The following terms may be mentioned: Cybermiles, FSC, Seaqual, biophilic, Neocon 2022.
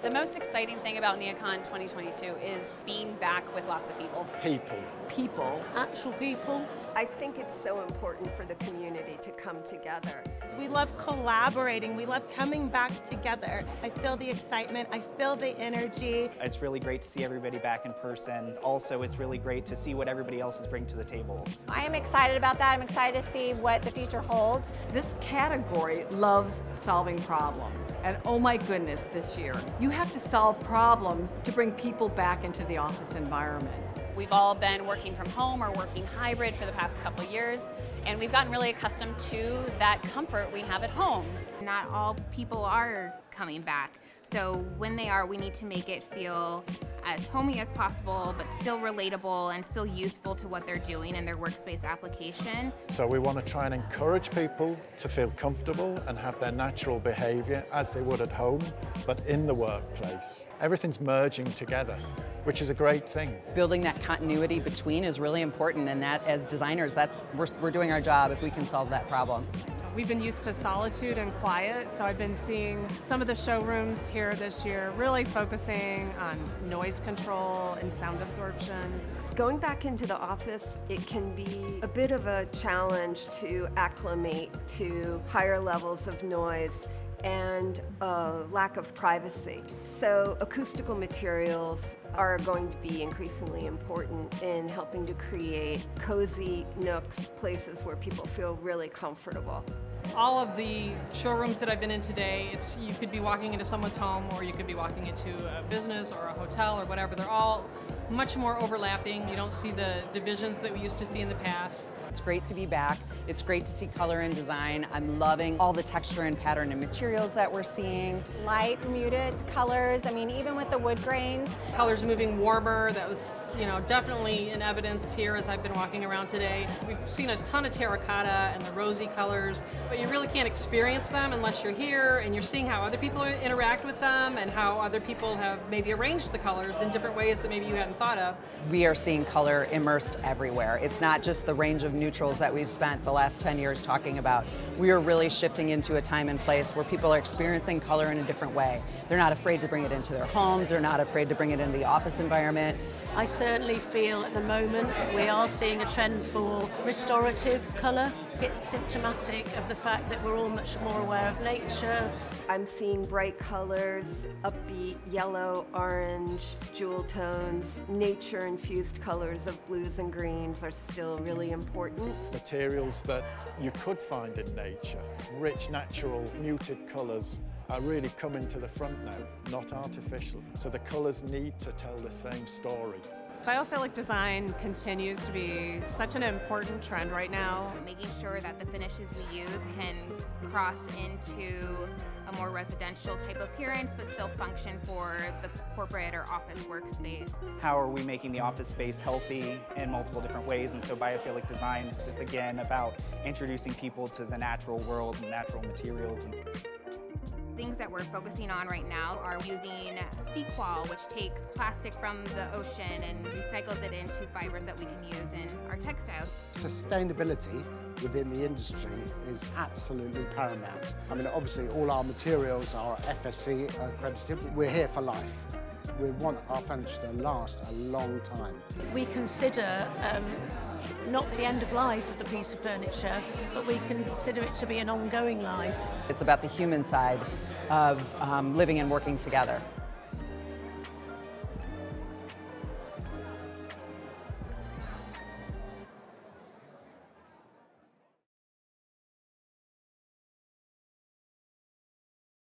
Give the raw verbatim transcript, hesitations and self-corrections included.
The most exciting thing about Neocon twenty twenty-two is being back with lots of people. People. People. Actual people. I think it's so important for the community to come together. We love collaborating. We love coming back together. I feel the excitement. I feel the energy. It's really great to see everybody back in person. Also, it's really great to see what everybody else is bringing to the table. I am excited about that. I'm excited to see what the future holds. This category loves solving problems. And oh my goodness, this year, you have to solve problems to bring people back into the office environment. We've all been working from home or working hybrid for the past couple years, and we've gotten really accustomed to that comfort we have at home. Not all people are coming back, so when they are, we need to make it feel as homey as possible, but still relatable and still useful to what they're doing in their workspace application. So we want to try and encourage people to feel comfortable and have their natural behavior as they would at home, but in the workplace. Everything's merging together, which is a great thing. Building that continuity between is really important, and that as designers, that's we're, we're doing our job if we can solve that problem. We've been used to solitude and quiet, so I've been seeing some of the showrooms here this year really focusing on noise control and sound absorption. Going back into the office, it can be a bit of a challenge to acclimate to higher levels of noise and a lack of privacy. So acoustical materials are going to be increasingly important in helping to create cozy nooks, places where people feel really comfortable. All of the showrooms that I've been in today, it's, you could be walking into someone's home, or you could be walking into a business or a hotel or whatever. They're all much more overlapping. You don't see the divisions that we used to see in the past. It's great to be back. It's great to see color and design. I'm loving all the texture and pattern and materials that we're seeing. Light, muted colors. I mean, even with the wood grains. Colors moving warmer. That was, you know, definitely in evidence here as I've been walking around today. We've seen a ton of terracotta and the rosy colors, but you really can't experience them unless you're here and you're seeing how other people interact with them and how other people have maybe arranged the colors in different ways that maybe you hadn't thought of. We are seeing color immersed everywhere. It's not just the range of neutrals that we've spent the last ten years talking about. We are really shifting into a time and place where people are experiencing color in a different way. They're not afraid to bring it into their homes. They're not afraid to bring it into the office environment. I certainly feel at the moment we are seeing a trend for restorative color. It's symptomatic of the fact that we're all much more aware of nature. I'm seeing bright colors, upbeat yellow, orange, jewel tones. Nature-infused colors of blues and greens are still really important. Materials that you could find in nature, rich, natural, muted colors, are really coming to the front now, not artificial. So the colors need to tell the same story. Biophilic design continues to be such an important trend right now. Making sure that the finishes we use can cross into a more residential type appearance, but still function for the corporate or office workspace. How are we making the office space healthy in multiple different ways? And so biophilic design, it's again about introducing people to the natural world and natural materials. Things that we're focusing on right now are using Seaqual, which takes plastic from the ocean and recycles it into fibers that we can use in our textiles. Sustainability within the industry is absolutely paramount. I mean, obviously all our materials are F S C accredited, but we're here for life. We want our furniture to last a long time. We consider um, not the end of life of the piece of furniture, but we consider it to be an ongoing life. It's about the human side of um, living and working together.